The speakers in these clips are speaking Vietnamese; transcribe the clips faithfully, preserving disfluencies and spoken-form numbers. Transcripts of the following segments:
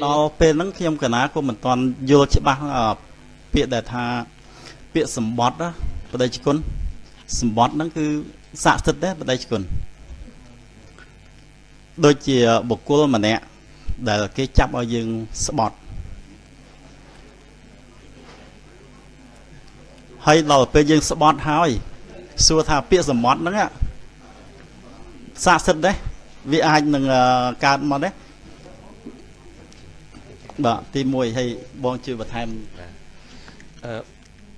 Tao phê nắng khi em cả ná của mình toàn vô chế bác biệt để thà biệt sầm bọt đó và đây chỉ còn sầm bọt nó cứ xạ thật đấy và đây chỉ còn đôi chỉ bột cua mà nè để cái chắp ở dương sầm bọt hay là phê dương sầm bọt thôi xua thà biệt sầm bọt nó ạ xạ thật đấy vì ai nâng cạn mà đấy bà tìm mùi hay bọn chưa bật thêm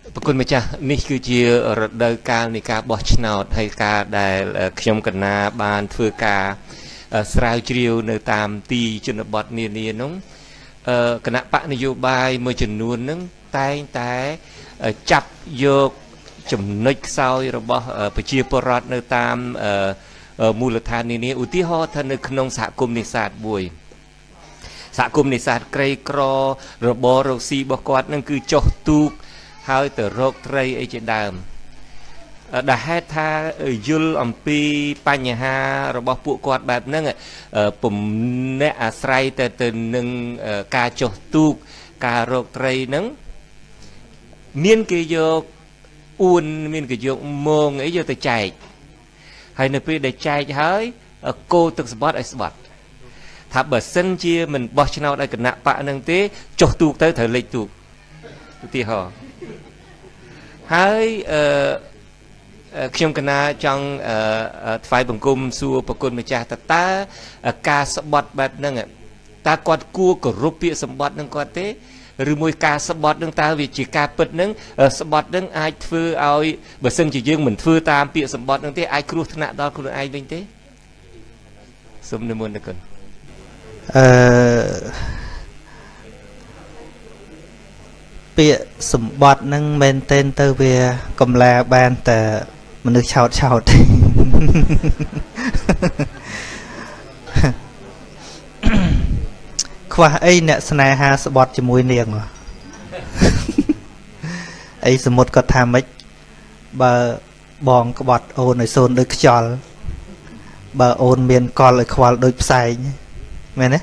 bà con mấy cha ní cứ chia rật đời ca này ca bọt nào hay ca đài trong cần na bàn phơi ca srau chiều nơi tam ti cho nó bọt nè nè nóng cần na bạn vô bài mới chừng luôn nắng tay tay chập vô chấm nứt sau rồi bọt phải chia rật nơi tam mù lợt than nè nè ưu tiên ho thân nơi nông xã cùng nè sạt buổi xã cụm này sạt cây cỏ rồi bỏ rồi xì bỏ quạt nên cứ cho tu hai tờ rốt cây ấy trên đầm đã hết tha dul âm pi panya rồi bỏ phụ quạt bạt nâng bùm nè asray từ từ nâng cà cho tu cà rốt cây nâng miên cái vô uốn miên cái vô mông ấy vô từ chạy hay là pi để chạy hơi cô từ sport ấy sport thà bớt sân chia mình bớt cho nào đây cần nạp bạ năng tế cho tu tới thời lịch tu thì họ hãy trong cái na trong phải bằng cung xua bằng côn mà cha ta ta ca sập bọt bạt năng ạ ta quạt cua của rupee sập bọt năng quạt tế rồi môi ca sập bọt năng ta vì chỉ ca bật năng sập bọt năng ai phơi ai bớt sân chỉ riêng mình phơi tam pịa sập bọt năng tế ai kêu thân nạ đó kêu ai bên tế sớm nên muốn được cần bị sủng bọt nâng bên tên từ về cầm la ban tờ mình được chào chào khoa ấy nè snai ha sủng bọt chỉ mũi niềng mà ấy sủng một có tham ấy bờ bòn có bọt ôn rồi xôn được chọn bờ ôn miền còn lại khoa đôi sai mẹ nè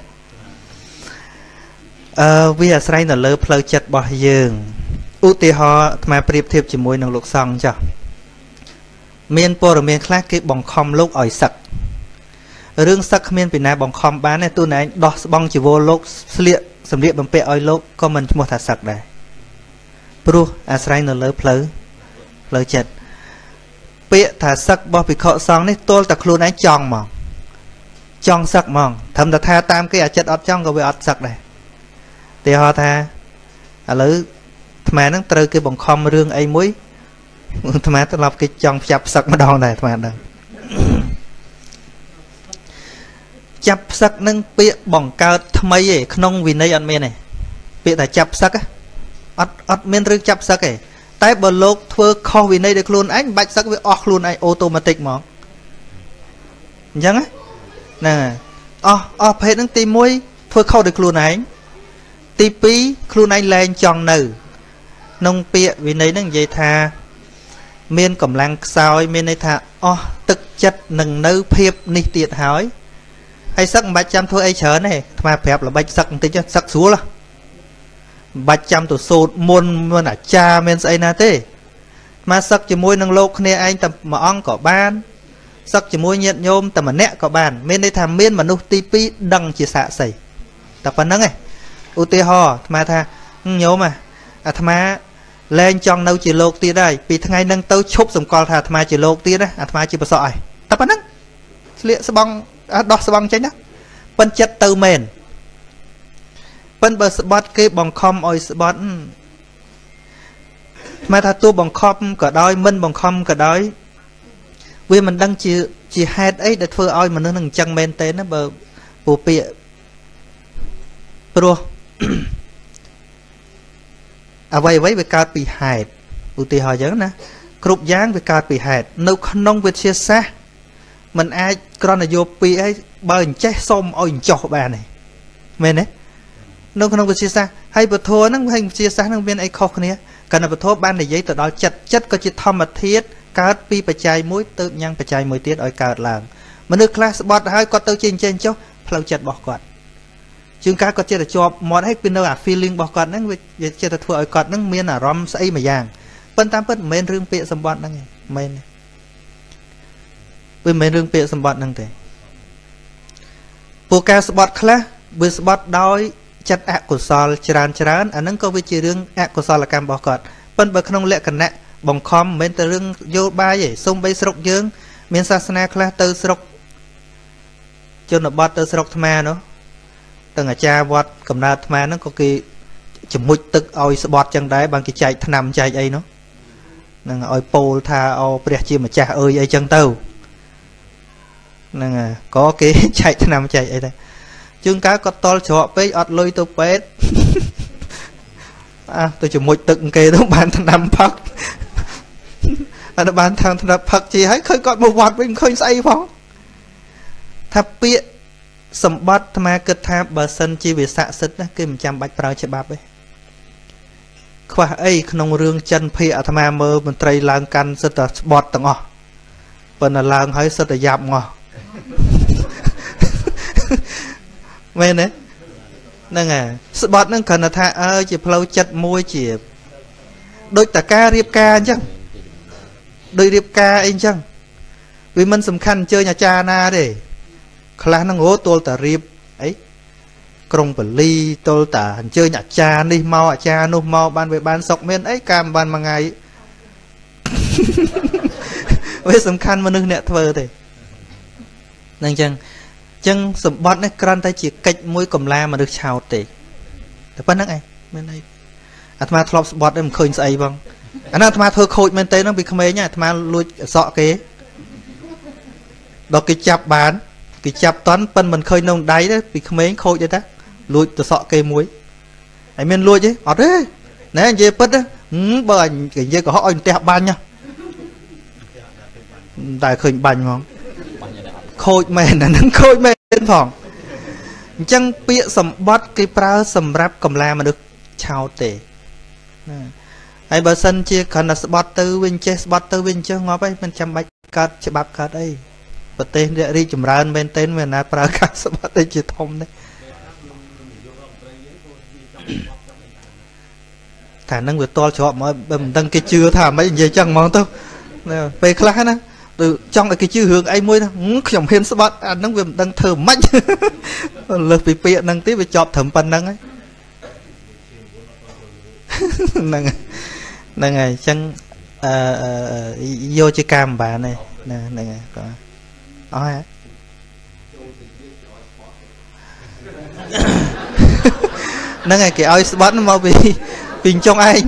vì ở đây là lỡ phơi chật bỏ giường ưu tiên họ mà tiếp tiếp chỉ môi năng lực xong chưa miền po rồi miền khác cái bong com lốc ỏi sặc riêng sặc miền bên này bong com bán này tôi này đo bong chỉ vô lốc sliệt sầm liệt bằng pe ỏi lốc comment một thả sặc này pro ở đây là lỡ phơi phơi chật pe thả sặc bỏ bị khọ xong đấy tôi tập luôn ấy tròn mà chọn sắc mong thầm ta tha tam cái ở chất ở trong có bị ở sắc này thì họ tha ở lữ mà nó từ cái bồng khom riêng ấy muối mà tôi lọc cái chọn chập sắc mà đòn này mà đừng chập sắc nâng bịa bồng cao thay gì không vì nơi ăn miên này bịa là chập sắc á ở ở miên riêng chập sắc ấy tại bờ lục thưa kho vì nơi được luôn anh bạch sắc với off luôn anh automatic mong nhớ á nè, oh oh hết những tí muối thôi khâu được luôn này, tí pí luôn này lên tròn nữ, nông pịa vì nấy nó vậy tha, miên cẩm lang soi miên này tha, oh thực chất nâng nữ phep nị tiệt hỏi, hay sắc bạch trăm thôi ấy chớ này, mà phep là bạch sắc tí cho sắc xuống là, bạch trăm tụ sụt muôn muôn à cha miên say na thế, mà sắc chỉ môi nâng lộc này anh tập mà on cỏ ban. Sắc chỉ môi nhiệt nhôm tầm mà nẹ có bàn bên đây tham miên mà nô tivi đăng chỉ xạ xảy tập phần nắng này ut ho mà tha nhớ mà à thà lên trong nâu chỉ lột tia đây vì thằng ngày nâng tâu chúc dùng con thà thà chỉ lột tia đấy à thà chỉ bớt sỏi tập phần nắng liệt sờ băng đo sờ băng tránh đó phân chất tâu mền phân bớt spot cái bằng com oi spot mà tha tu bằng com cả đói mân bằng com cả đói vì mình đang chỉ chỉ hai ấy để phơi oi mà nó nâng chân men tên nó bờ bù pịa pro à vậy vậy về cao bị hại ưu tiên họ giống nè cột dáng về cao bị hại nấu nông về chia xa mình ai con là vô pì ấy bờ chết xôm oi chọc bà này men đấy nấu nông về chia xa hay bờ thua nó hay chia xa nó bên ấy khó này cần là bờ thua ban để giấy từ đó chặt chất có chỉ thom mà thiết cát pi bạch trai mũi tự nhang bạch trai mũi tiết ở cát làng mà nước class bọt hai con tàu trên trên chốc phơi chặt bỏ quạt Chúng ta có thể là cho một hết pin đâu à feeling bỏ con nó về cho ta thua con nó miên là rom say mà vàng phân tám phân men rương pịa sầm bọt năng này men bên men rương pịa sầm bọt năng thế bộ ca sầm bọt khác với sầm bọt đói chặt ác của sòi chán chán anh nó có với chơi rương ác của sòi là cam bỏ con phân bậc không lẽ cần nè bằng com men từ rương vô ba vậy sông bay sọc dương men sa sna khác từ sọc cho nó bọt từ sọc thma nữa từng ở cha vọt cầm na thma nó có kỳ chụp mũi tức oi bọt chẳng đấy bằng cái chạy nằm chạy ấy nó nâng oi pol tha oi bẹt chi mà cha ơi ấy chẳng tàu nâng có cái chạy nằm chạy ấy đây chương cá có to chọ với ọt lôi tôi pet à tôi chụp mũi tức kê đó bàn nằm phật à nó bàn thằng nằm phật chỉ thấy khơi con một vọt mình khơi say phong thập bịa sầm bát thà kết tham bờ sân chi về xạ xít đó kia mình chăm bạch vào chế bạp ấy khoa ấy không riêng chân phe thà mơ mình trai lang can rất là bọt tằng ngò bên là lang hơi rất là dạp ngò men đấy nâng à bọt nâng cần là thà ơi chỉ lâu chặt môi chỉ đôi ta ca riệp ca chăng đôi riệp ca anh chăng vì mình sầm khăn chơi nhà cha na để khá năng ngố tôi ta riêng ấy trong bởi ly tôi ta hành chơi nhà cha đi mau à cha nô mau ban về ban sọc men ấy cam ban mà ngày với sầm khăn mà nước nẹt vờ thì nên chăng chăng sầm bọt này cran tay chỉ cách mũi cầm la mà được chào thì thì bắt nấc ai bên đây à thà thọp sầm bọt em khơi say vâng anh à thà thưa khôi bên tây nó bị khmer nhá thà lui sọ kế đó cái chạp bán cái chạp toán phân mình khơi nông đáy đấy vì mấy khôi vậy ta lùi từ sọ cây muối anh men lùi chứ ở đấy nè anh dê bớt đấy bờ anh cái dê của họ anh tẹo ban nha tại khơi bành không khôi men là nắng khôi men lên phòng chăng bịa sầm bát cái pra sầm ráp cầm la mà được chào tể anh bà sân chia cần là bát tư bên chơi bát tư bên chơi ngó bay mình chăm bạch cát chăm bạc cát đây và tên để đi chùm ra bên tên về nạp ra các sắp đây chỉ thông đấy khả năng vừa to cho mọi bầm đăng cái chưa thả mấy gì chẳng mong tao về khá nè từ trong cái chư hướng ai môi chồng hên sắp bắt ăn nóng vừa đang thờ mạnh lực bị bịa năng tiếp về chọp thẩm phần năng ấy năng này chẳng vô chơi cam bà này nè này Ờ hả? Nâng này cái oi spot nó mau bị bình trong anh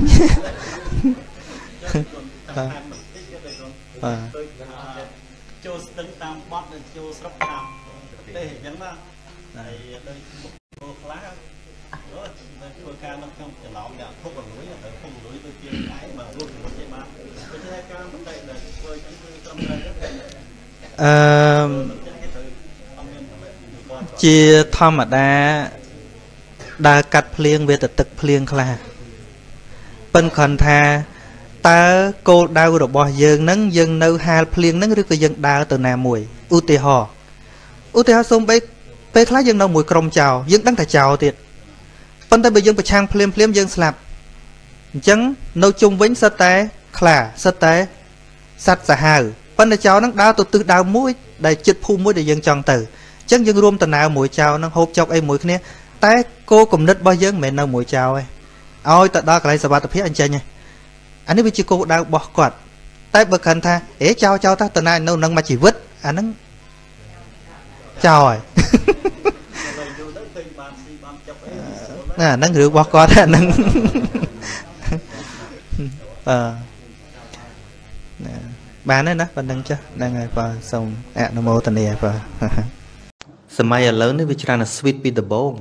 chia thom mà đa đa cắt phèn về tật tật phèn là bên còn tha ta cô đau rồi bỏ dừng nắng dừng nâu hà phèn nắng rước cái dừng đa từ nà mùi u tì hò u tì hò xong bấy bấy khá dừng nâu mùi crom chào dừng đắng thà chào tiệt bên ta bây dừng bị trang phèn phèn dừng slap chấn nâu chung vĩnh sát té là sát té sát giả hào bên ta chào nắng đa từ từ đau mũi để chích phu mũi để dừng tròn từ chẳng dân rôm tần nào mũi chào nó hộp chọc ấy mũi kia té cô cùng nít bao dân mẹ nào mũi chào ấy ôi tại đó cái này sao tập hết anh chơi nha anh ấy bị chị cô đau bỏ quạt tay bật hành tha ế chào chào ta tần này nâu nâng mà chỉ vứt anh nó chào rồi à nâng rượu bỏ quạt anh nâng ờ bà nói nó bà nâng chứ đang ngày vào xong ạ nó mô tần này vào sầm mai lớn đấy vì cho là sweet be the bone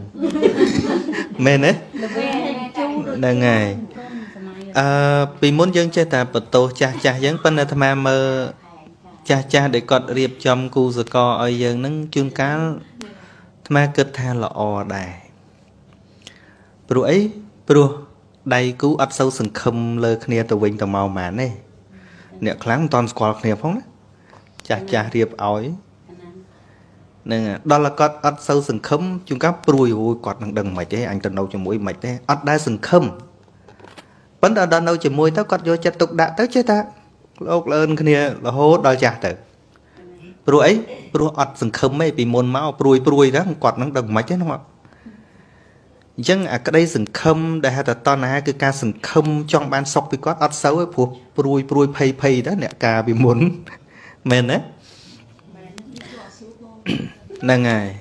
men đấy đang ngày vì muốn dân chơi tà bật tô cha cha dân bên là tham mơ cha cha để cọt riệp chom cu rồi co ở dân nắng chương cá tham kết tha là o đài bữa ấy bữa đây cú ấp sâu sừng khum lơ khnia tàu vinh tàu màu màn này nẹt kháng toàn squad khnia phong đấy cha cha riệp ói nè đó là cọt ắt sâu sừng khấm chúng các ruồi ruồi cọt năng đằng mày thế anh tận đầu cho mũi mày thế ắt đá sừng khấm vấn đề đàn đầu chỉ mũi tao cọt vô chặt tục đã tới chết ta lộc lên cái này là hốt đòi trả tử ruồi ruồi ắt sừng khấm ấy bị mồn máu ruồi ruồi đó cọt năng đằng mày thế không ạ nhưng ở cái đây sừng khấm đại hạ tật to này cứ ca sừng khấm trong ban sọc bị cọt ắt xấu ấy phù ruồi ruồi phây phây đó nè cà bị muốn men đấy năng ngày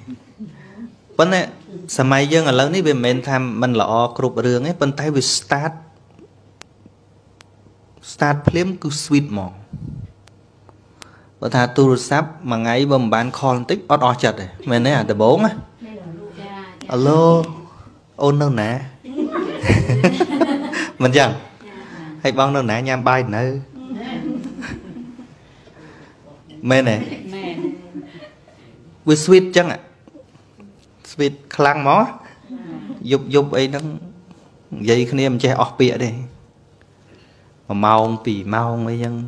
vấn đề sao mai dân ở lâu ní về men tham mình lọ cột đường ấy bên tay về start start phim cứ sweet mỏ và thà tu sáp mà ngay bầm bán con tích ót ót chật này men đấy à từ bốn á alo ôn đâu nè mình chẳng hay băng đâu nè nham bay nữa men này với sweet chẳng ạ à. Sweet khlang mó dục dục ấy nó dây khăn em che off bịa đi mà mau pì mau mấy nhân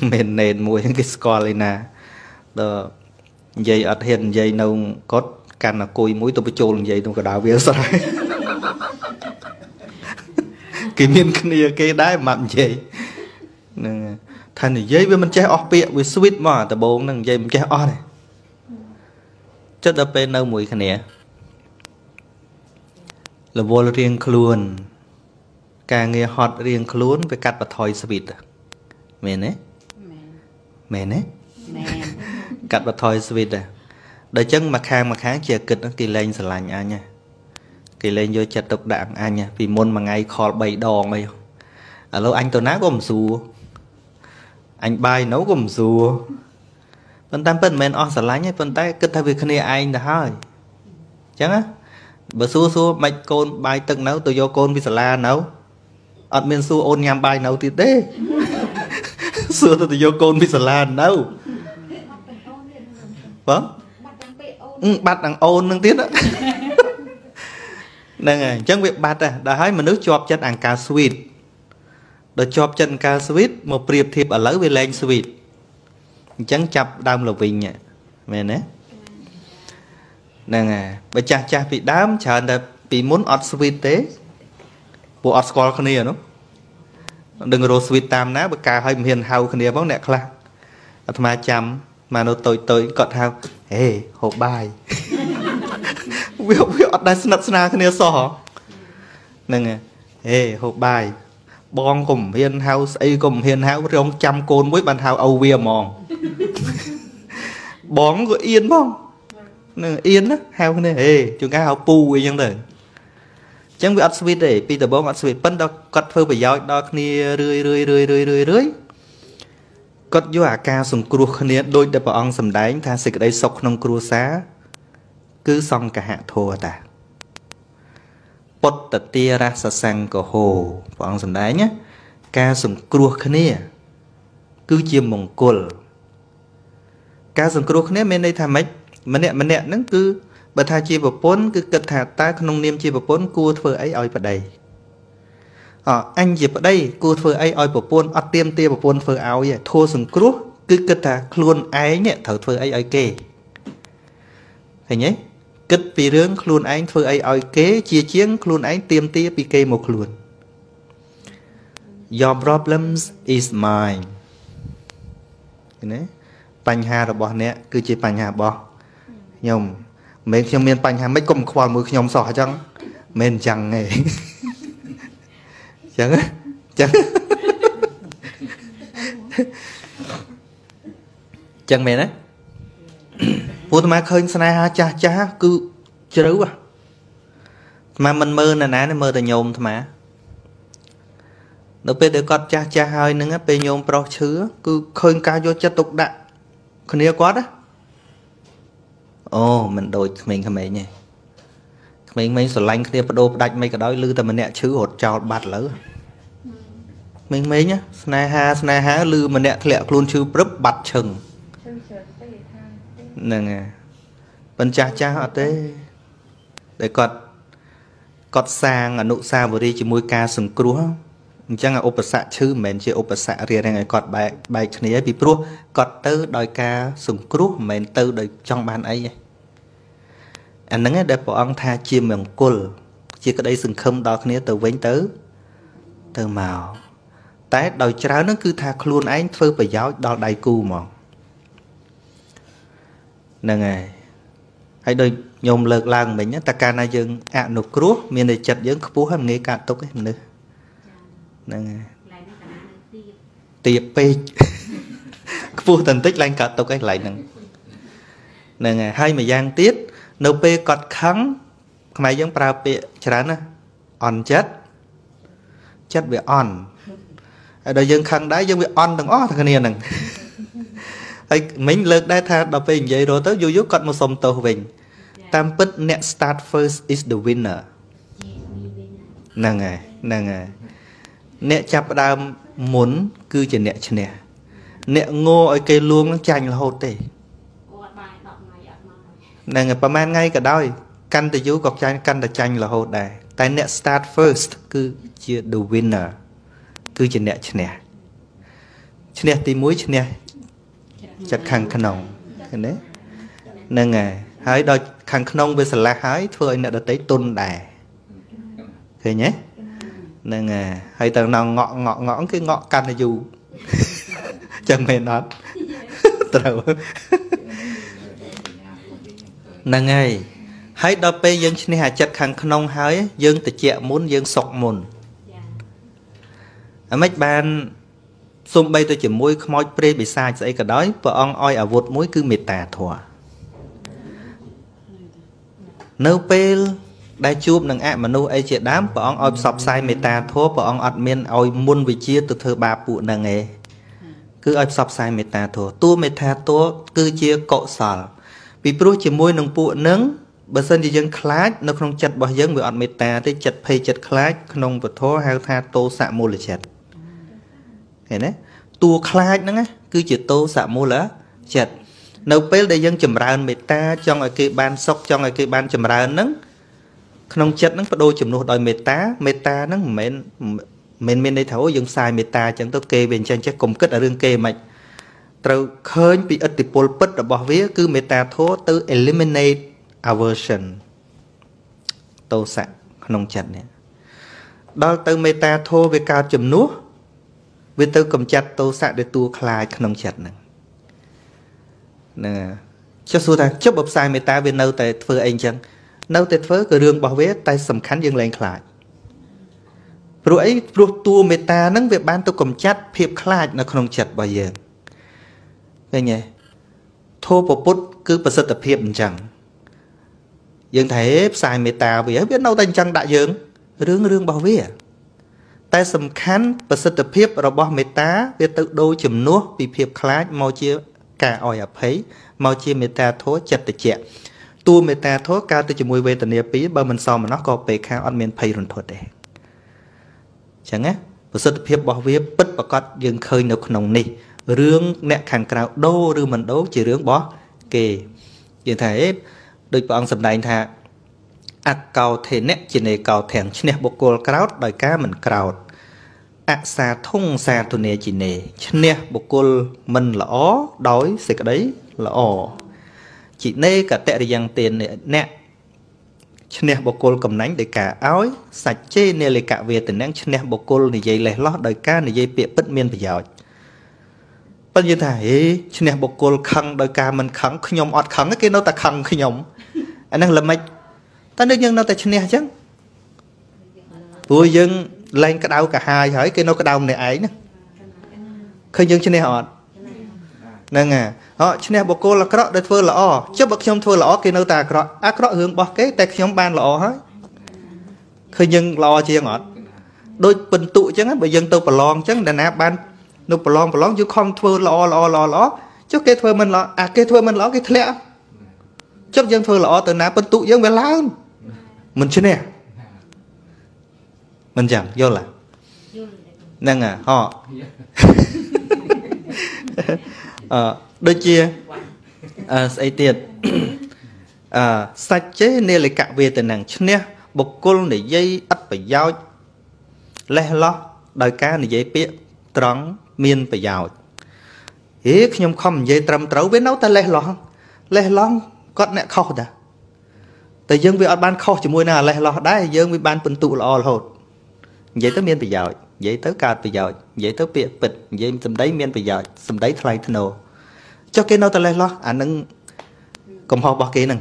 mền nền mùi cái score nè đó dây ở hiện dây nâu cốt can là cùi mũi tôi bị trôn dây tôi có đào viên sao cái miên kia cái đái mặn dây thành dây với mình che off bịa với sweet mà từ bốn nằng dây mình che off này chất đáp bên đâu mùi khả nẻ là vô là riêng khuôn cả nghe hot riêng khuôn với cắt và thoi sweet mền ấy mền ấy cắt và thoi sweet à đời chân mà khang mà kháng chè kịch nó kỳ lên sờ lành anh nha kỳ lên vô chặt độc đạn anh nha vì môn mà ngay khó bày đòn này ở lâu anh tôi nát có một xu anh bay nấu có một xu phần tam phần men on sờ lánh ấy phần tay cứ thay vì khné anh đã hỏi chẳng á bữa xu xu mạch côn bài từng nấu tôi vô côn vì sờ la nấu ở miền xu ôn nham bài nấu thì thế xưa tôi vô côn vì sờ la nấu vâng bắt đằng ôn nâng tiết đó nè chẳng việc bắt à đã thấy mà nước chọp chân ăn cá sweet rồi chọp chân cá sweet một priệp thiệp ở lỡ về lên sweet chẳng chập đam là vinh nhỉ mẹ nè nè và chà chà bị đám chờ đợi bị muốn ọt sweet thế bộ ọt score con nè đúng đừng rồi sweet tam ná bởi cả hơi miền hào con nè bóng nè khá mà chăm mà nó tối tối cọt hào ê hộp bài viết viết ở đây sẵn sàng cái này sò nè ê hộp bài bong cùng hiền hao ấy cùng hiền hao trong trăm côn với bàn hao âu vía mòn bóng của yên bong nè yên á hao cái này ê chúng ta hao pu vậy chẳng để chẳng bị ăn sweet để bây giờ bóng ăn sweet bắn đó cắt phơi phải giói đó cái này rưỡi rưỡi rưỡi rưỡi rưỡi rưỡi cất vô à ca sùng cua khné đôi đập vào ông sầm đáy tha xịt đây sọc nông cua xá cứ xong cả hạ thua ta bật tật tia ra sờ sang cổ hồ vào ông sầm đáy nhé ca sùng cua khné cứ chiêm mông cồn ca sùng cua khné bên đây tham mấy mình nè mình nè nó cứ bật tha chi vào bốn cứ cất hạ ta nông niêm chi vào bốn cua thưa ấy oi vào đây à, anh dịp ở đây cô phơi ai oi bộ pôn ở tiêm tia bộ pôn phơi áo vậy thua sừng cướp cứ kết thà luôn ái nhẹ thở phơi ai oi kê thấy nhé kết vì rướng luôn anh phơi ai oi kế chia chiến luôn anh tiêm tia bị kê một luôn your problems is mine này bánh hà là bỏ nè cứ chỉ bánh hà bỏ nhom mấy nhom miền bánh hà mấy cụm khoa mùi nhom sọ chăng men chẳng này chẳng chẳng chẳng mẹ đấy bố tụi má khơi na cha cha cứ chớ quá mà mình mơ là ná nó mơ là nhôm thôi mà nó bây giờ con cha cha hơi nữa bây nhôm pro chứa cứ khơi ca vô chất tục đạn con yêu quá đó ô mình đổi mình thằng mẹ nhỉ mình mình sờ lanh kia đô đạch mấy cái đó lư ta mình nè chứ hột trào bạt lỡ mình mấy nhá snaha snaha lư mình nè lẹ luôn chứ bớp bạt chừng nè nghe bên cha cha họ thế để cọt cọt sang ở nụ xa vừa đi chỉ môi ca sừng cua chẳng là ốp sạ chứ mền chỉ ốp sạ riêng này còn bài bài kia bị pro còn từ đòi ca sùng cướp mền từ đòi trong bàn ấy anh nói để bỏ ông tha chia miệng cồn chỉ có đây sừng không đo kia từ vén tới từ màu tại đòi cháo nó cứ tha luôn anh phơi phải giáo đo đại cù mà nè ngày hãy đôi nhôm lợn làng mình nhé ta can ai dừng ạ nộp cướp miền này chặt dừng phú ham nghề cả tốt cái nữa tiệp pê vô thành tích lên cả tộc cái lại nè nè hai mà giang tiết nấu pê cọt khắng mày giống prao pê chả nè on chết chết bị on rồi dân khăn đá dân bị on thằng ó thằng này nè mình lượt đây tha đọc pê vậy rồi tới vô vô cọt một sòng tàu mình tam pít net start first is the winner nè nè nè nè chập đam muốn cứ chỉ nè chỉ nè nè ngô ở cây luông nó chành là hột tê nè người bà ngay cả đôi căn từ dưới gọt chành căn từ chành là hột đài tại nè start first cứ chỉ the winner cứ chỉ nè chỉ nè chỉ nè tí muối chỉ nè chặt khăn khăn nồng đấy nè ngày hái đôi khăn khăn nồng bây giờ là hái thôi nè đã tới tôn đài thế nhé nên à, hay tầng nào ngọ ngọ ngõ cái ngọ căn là dù chẳng mệt lắm tàu nè ngay hãy đọc pe dân sinh hạ chặt hàng nông hái dân từ chẹ muốn dân sọc mồn à mấy bạn xung bay tôi chỉ mũi môi pre bị sai sẽ cả đói vợ ông oi ở vụt mũi cứ mệt tà thua nấu pe đại chụp nâng ạ mà nô ấy chỉ đám và ông ôm sọc sai mê ta thô và ông ọt miên ôi muôn vị chia từ thơ bà phụ nâng ấy cứ ôm sọc sai mê ta thô tu mê ta thô cứ chia cậu sở vì bố chỉ môi nâng phụ nâng bởi sân thì dân khát nó không chật bỏ dân với ọt mê ta thì chật phê chật khát không vật thô hay tha tô xạ mô là chật thế đấy tu khát nâng á cứ chỉ tô xạ mô là chật nấu bếp để dân chùm ra mê ta trong ở cái ban sóc trong ở cái ban chùm ra nâng không chất nó phải đôi chùm nụ đòi meta meta nó mến mến mến đây thấu dân sai meta chẳng tốt kê bên chân chắc cùng kết ở rương kê mạch trâu khơi bị ớt tì bột bất là bỏ vía cứ meta thố từ eliminate aversion tô sạc không chất nè đó từ meta thố về cao chùm nụ vì từ cầm chặt tô sạc để tu khai không chất nè nè cho xua ta chấp bập sai meta về nâu tại phương anh chân nấu tết phớ cái đường bảo vệ tại sầm khánh dương lên khải, rồi rồi tua mẹ ta nâng về ban tôi cầm chặt phep khải nó không chặt bao giờ, cái nhỉ, thô bột bút cứ bớt tập phep chẳng, dương thấy xài mẹ ta vì biết nấu tan chẳng đại dương, đường đường bảo vệ, tại sầm khánh bớt tập phep rồi bảo mẹ ta về tự đôi chùm nuốt vì phep khải mau chia cả ỏi ập thấy mau chia mẹ ta thô chặt để chẹt tua mẹ ta thốt cao từ chùm mùi về tình yêu phí bởi mình xong mà nó có bề khao ăn mình phây rừng thuật đấy chẳng á bởi sự tập hiệp bỏ viết bất bà con dừng khơi nấu nồng này rương nẹ khẳng cao đô rương mình đấu chỉ rương bó kì như thế đôi bọn sầm đành thà ạ cầu thể nẹ chỉ này cầu thẻng chứ nẹ bộ cô cao đòi cá mình cao ạ xa thông xa thù nè chỉ nè chứ nẹ bộ cô mình là ó đói xịt ở đấy là ổ chị nê cả tệ để dành tiền nè nè cho nè bộ cô cầm nánh để cả áo sạch chê nè lấy cả về tình nắng cho nè bộ cô này dây lẻ lót đời ca này dây bịa bất miên bây giờ bất nhiên thầy cho nè bộ cô khăn đời ca mình khăn khi nhóm ọt khăn cái nó ta khăn khi nhóm anh đang làm mạch ta nước nhân nó ta cho nè chứ vui dân lên cái đau cả hai hỏi cái nó cái đau này ấy nè khơi dân cho nè ọt nâng à họ cho nên bộ cô là cọ để phơi lọ chứ bậc trong phơi lọ kia nâu ta cọ à cọ hướng bọc cái tay trong ban lọ hết khơi dân lọ chi ngọt đôi bình tụ chứ bởi dân tôi lon chứ đàn áp ban nô lon lon chứ không phơi lọ lọ lọ lọ chứ cái phơi mình lọ à cái phơi mình lọ cái thẹn chứ dân phơi lọ từ nãy bình tụ dân về láng mình chứ nè mình chẳng vô là nâng à họ ờ đôi chia ờ say tiệt ờ sạch chế nè lại cạ về từ nàng chứ nè bọc côn để dây ấp phải dao lẻ lót đời cá này dễ biết trắng miên phải giàu ít nhom không dễ trầm trấu với nấu ta lê lon lê lon có nè khâu ta từ dương vì ở ban khâu chỉ mua nào lê lon đấy dương vì ban bình tụ là hột dễ tới miên phải giàu dễ tới cà phải giàu dễ tới bịa bịt dễ sầm đấy miên phải giàu sầm đấy thay thay nô cho cái nấu ta lê lon anh nâng cầm hộp bọc cái nâng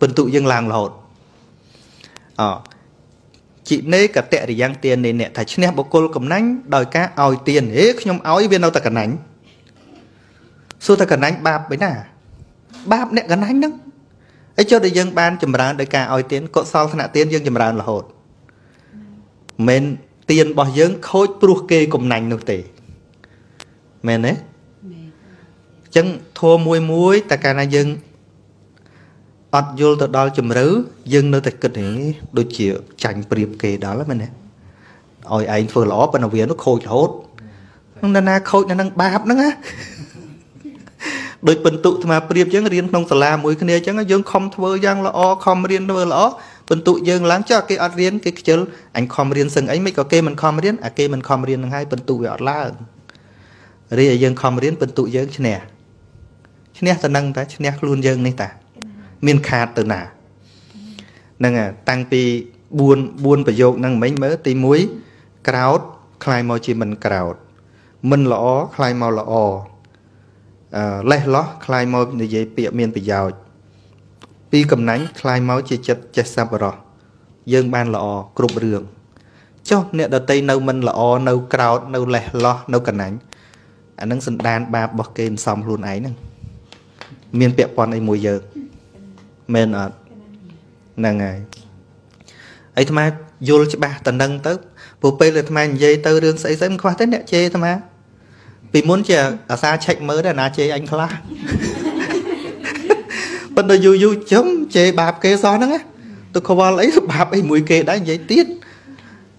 bình tụ dương làng là hột ờ chị nấy cả tệ thì giang tiền này nè thầy chứ nè bố cô cầm nánh đòi cá ỏi tiền hết nhóm ỏi viên đâu ta cả nánh xô ta cả nánh bạp bấy nà bạp nè cả nánh đó ấy cho đời dân ban chùm ra đời cá ỏi tiền cột sau thân hạ tiền dân chùm ra là hột mình tiền bỏ dân khối bố kê cầm nánh nụ tỉ mình ấy chẳng thua muối muối ta cả nà dân ất vô tụi đó chùm rứ dân nơi tịch kịch này đôi chiều chảnh priệp kì đó lắm mình nè ôi anh vừa ló bên đầu viên nó khôi hốt nên na khôi nên đang bạp nó á đôi bình tụ mà priệp chứ riêng trong sờ la mũi cái này chứ dân không thưa dân là o không riêng thưa là o bình tụ dân láng cho cái ất riêng cái chớ anh không riêng sừng ấy mấy có kê mình không riêng à kê mình không riêng hai bình tụ về ất la riêng dân không riêng bình tụ dân chứ nè chứ nè ta năng ta chứ nè luôn dân này ta miền khát từ nà nâng à tăng pi buôn buôn phải dột nâng mấy mớ tí muối crowd khai màu chỉ mình crowd mình là ó khai màu là ó lê ló khai màu như vậy bịa miền phải giàu pi cầm nánh khai màu chỉ chật chật sập rồi dân ban là ó cột đường cho nè đầu tây nâu mình là ó nâu crowd nâu lê ló nâu cầm nánh anh nâng sinh đan ba bọc kem xong luôn ấy nè miền bịa pon ấy mùi giờ men ở nàng ngày ấy tham gia vô cho ba tận đăng tới bộ pe là tham gia dây tới đường xây xây khoa tết nè chê tham gia vì muốn chè ở xa chạy mới để ná chê anh khá bên đây vui vui chấm chê bạp kê so đó nghe tôi không vào lấy bạp ấy mùi kê đã dây tiết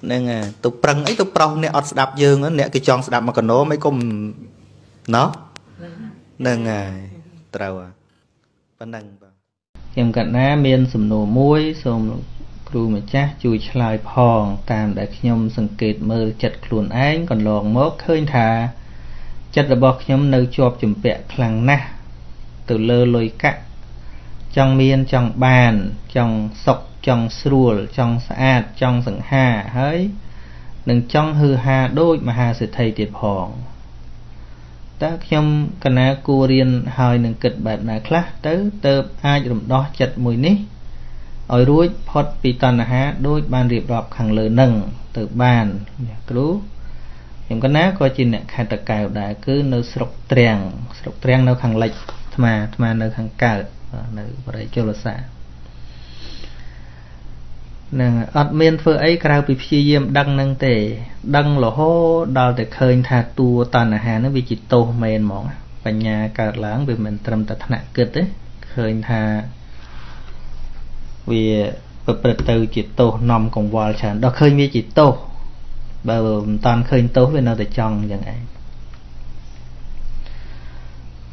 nên ngày tôi prăng ấy tôi prong nè ọt đạp dương á nè cái tròn đạp mà còn nó mấy con nó nên ngày trâu à bên đằng em cả na miền sầm nổ muối sầm cừu mà cha chui chài phòn tam đại nhom sừng kẹt mờ chật cuộn ánh còn lòn mốt khơi thả chật là bọc nhom nâu chọc chùm bẹ khăng na từ lơ lôi cạ trong miền trong bàn trong sọc trong sùa trong sạt trong sừng hà hỡi đừng trong hư hà đôi mà hà sự thầy tiệt phòn ta nhom cả na cua riên hơi nâng kịch bạt na khá tới tơ ai chụm đó chặt mùi ní ở đuôi phật bị tần há đuôi bàn riệp rọp khẳng lờ nâng từ bàn cứu nhom cả na coi chừng nè khai tạc cào đã cứ nấu sọc trèn sọc trèn nấu khẳng lệch mà mà nấu khẳng cào nấu vậy kêu là xả nè ọt miên phơi ấy cào bị phi diêm đăng nâng tề đăng lò hô đào để khơi thà tua tàn hà nó bị chỉ tô mền mỏng và nhà cả láng về mình trầm tật nặng cướp đấy khơi thà vì bật từ chỉ tô nằm còn vào sàn đó khơi với chỉ tô bờ toàn khơi tố về nó để chồng chẳng ấy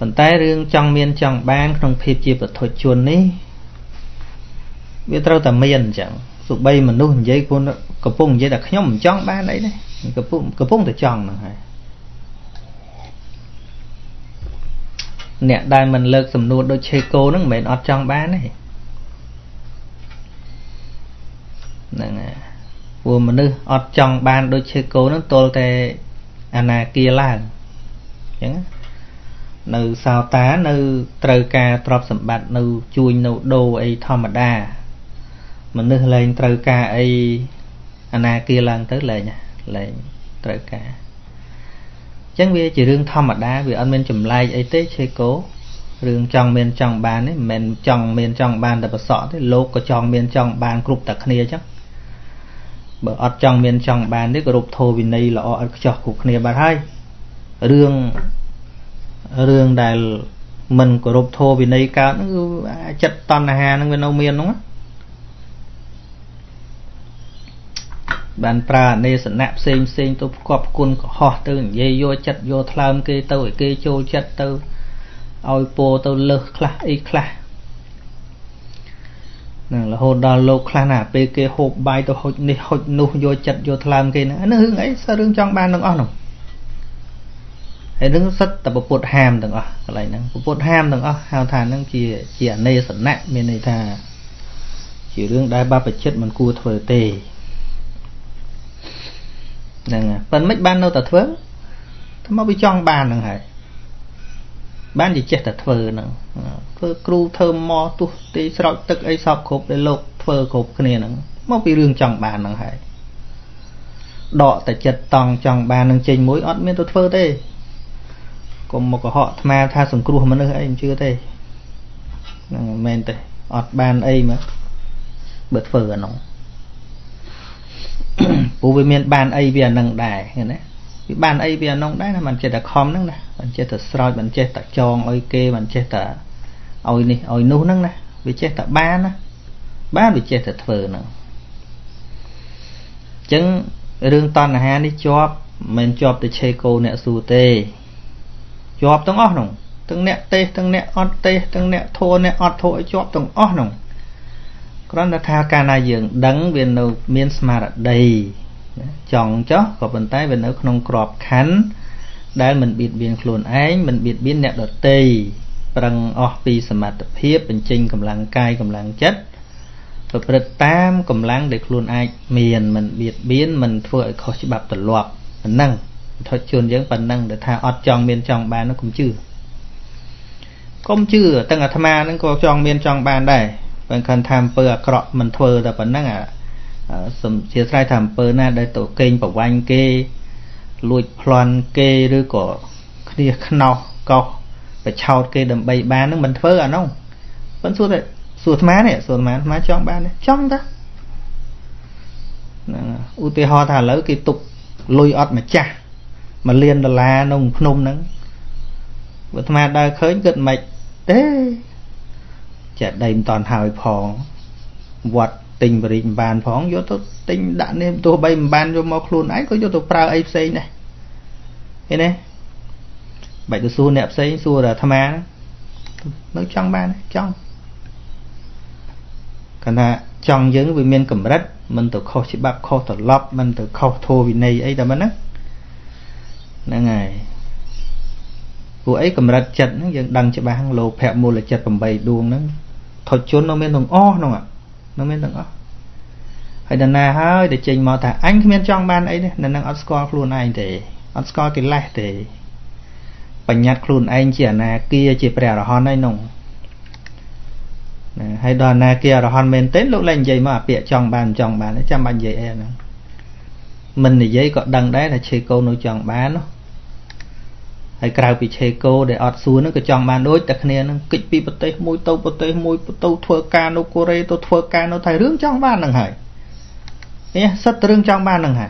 còn tay riêng trong miên trong bang trong phim chia bật thôi chuồn ní biết đâu ta miên chẳng sụp bay mà nuôi dây con cặp bông dây đặc nhóm mình chọn ba đấy đấy cặp bông cặp bông để chọn này nè đài mình lợt sầm nuôi đôi chê cô nó mệt ọt chọn ba này nè vừa mình đưa ọt chọn ba đôi chê cô nó tol te ana kia là chẳng nư sao tá nư trời ca trọp sầm bạt nư chui nư đồ ấy thầm đa mình nương lên trời ca ấy ana kia lần tới lên nha lên trời ca chẳng vì chỉ riêng thăm mà đá vì anh bên chùm lai ấy tết chơi cố riêng trong bên trong bàn ấy mình trong bên trong bàn đã bật sọ thế lô có trong bên trong bàn group tạc khnia chắc bởi ở trong bên trong bàn đấy group thô vì này là ở cho cuộc khnia bà hay riêng riêng đại mình của group thô vì này cao nó chật toàn là hà nó bên Âu Miên đúng không bàn pra này sẵn nạp xem xem tôi góp quân họ từ dây vô chặt vô tham kê tôi kê chô chặt tôi ôi po tôi lơ khla y khla là hồ đào lô khai nà pe cái hộp bài tôi hột này hột nu vô chặt vô làm cái nữa nó hướng ấy sao hướng trong ban đằng on không hãy đứng sắt tập bột hàm đằng on cái này nó bột hàm đằng on hào thàn nó chỉ chỉ ở đây sẵn nặng bên này thà chỉ hướng đai ba phải chết mình cua thừa tề nè phần mấy ban đâu tật vớ thằng mau bị trong ban đằng hải ban gì chết tật vớ nữa phơ kêu thơm mò tu tí sọt tức ấy sọt khốp để lột phơ khốp cái này nó móc bị riêng trong bàn nó hại đọ tại chật tòng trong bàn nó chênh mối ót miên tôi phơ thế còn một cái họ ma tha sùng kêu mà nó ấy chưa thế men thế ót bàn ấy mà bật phơ nó bố với miên bàn ấy về nằng đài cái này cái bàn ấy về nông đài là mình chết đặt khom nó nè mình chết thật sọt mình chết đặt tròn ơi kê mình chết đặt ôi nè ôi nú nắng nè bị chết tại ba nè ba bị chết tại thừa nè chứng riêng toàn là hai đi job mình job từ chơi cô nè su tê job từng ót nồng từng nẹt tê từng nẹt ót tê từng nẹt thô nẹt ót thô job từng ót nồng còn là thao ca na dường đắng về nấu miên smart đầy chọn chó có bàn tay về nấu không cọp khán để mình biết biến luồn ấy mình biết biến nẹt đợt tê bằng ở vì sầm mặt hiệp bình chinh cầm lăng cai cầm lăng chất và bật tam cầm lăng để luôn ai miền mình biệt biến mình phơi khỏi chỉ bập tật loạn mình nâng thôi chôn giống phần nâng để tha ọt trong miền trong bàn nó cũng chưa cũng chưa tăng ở tham ma nó có trong miền trong bàn đây bằng cần tham bờ cọ mình thưa là phần nâng à sầm chia sai tham bờ na để tổ kênh bảo anh kê lùi plon kê rồi có kia khâu câu và chào kê đầm bay ba nó mình phơ à nó vẫn suốt đấy suốt má này suốt má má trong ba này trong ta u tê ho thả lỡ cái tục lôi ọt mà chả mà liền là la nông nông nắng và thà đa khởi gật mạch thế chả đầy toàn hào phỏng vọt tình và định bàn phỏng vô tôi tình đạn em tôi bay bàn vô mọc luôn ấy có vô tôi prao ấy xây này thế này bảy cái xu nẹp xây xu là tham á nó trong ba này trong còn là trong những vì miền cẩm đất mình từ khâu chỉ bạc khâu từ lóp mình từ khâu thô vì này ấy là mình á là ngày vụ ấy cẩm đất chật nó đăng cho ba hàng lô phẹo mua là chật cầm bầy đuông nó thổi chốn nó miền thằng o không ạ nó miền thằng o hay là na hơi để trình mò thả anh miền trong ban ấy là năng ăn score luôn này để ăn score cái lại để bánh nhát khuôn anh chỉ là kia chỉ bèo là hòn anh nồng hay đoàn là kia là hòn mình tết lúc lên dây mà bịa trong bàn trong bàn nó chăm bàn dây em mình thì dây có đằng đấy là chơi câu nấu trong bán nó hay cào bị chơi câu để ọt xuống nó cứ trong bàn đối đặc nên nó kịch bị bật tay môi tâu bật tay môi tâu thua ca nó kore tôi thua ca nó thay rương trong bàn đằng hải nhé sắt rương trong bàn đằng hải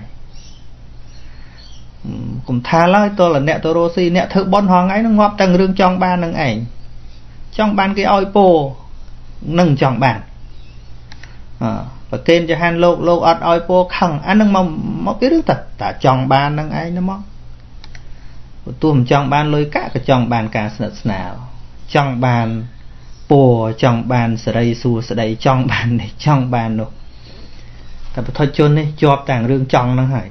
cũng tha lơi tôi là nẹt tôi rosi nẹt thợ bon hoàng ấy nó ngọp tầng rương trong ban nâng ảnh trong ban cái oi po nâng trong bàn à, và kênh cho han lô lô ọt oi po khăng anh nâng mong mong cái rước thật tả trong ban nâng ấy nó mong tuồng trong ban lôi cả cái trong bàn cả sệt nào trong bàn po trong bàn sờ đây xu sờ đây trong bàn này trong bàn đâu ta thôi chôn đi cho tàng rương trong nâng hải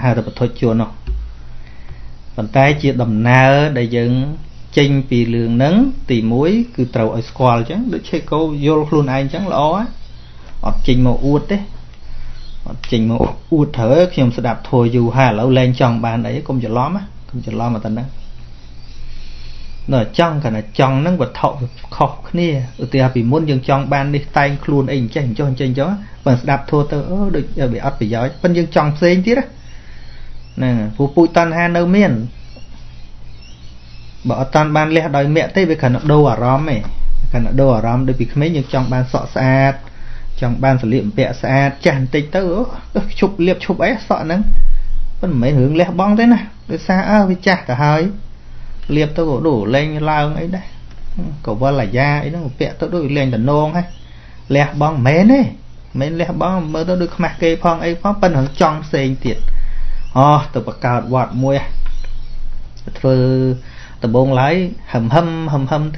hai tập thuật chùa nó còn tay chia đầm na để dựng chênh vì lường nắng tỉ muối cứ trầu ở squall chứ để chơi câu vô luôn anh chẳng là ó ọt chênh màu uất đấy ọt chênh màu uất thở khi ông sẽ đạp thôi dù hà lâu lên trong bàn đấy cũng chỉ lóm á cũng chỉ lóm mà tận đó nở trong cả là trong nắng vật thọ khó kia từ hà bị muốn dừng trong bàn đi tay luôn anh chênh cho chênh cho vẫn đạp thua tớ được bị ấp bị gió vẫn dừng trong xanh tí đó nè phụ phụ toàn hà nâu miền bỏ toàn ban lẽ đòi mẹ tới với khả năng đâu ở róm này khả năng đâu ở róm để bị mấy những trong ban sọ sạt trong ban sử liệm bẹ sạt tràn tịch tớ chụp liệp chụp ấy sọ nắng vẫn mấy hướng lẽ bong thế này để xa ơ với chả cả hơi liệp tớ có đủ lên lao ấy đấy cậu vợ là da ấy nó bẹ tớ đôi lên là nôn hay lẹ bong mến ấy mến lẹ bong mơ tớ được mặc kê phong ấy phong phân hướng trong xanh tiệt ó tớ bật cào vọt muối tớ tớ bông lái hầm hầm hầm hầm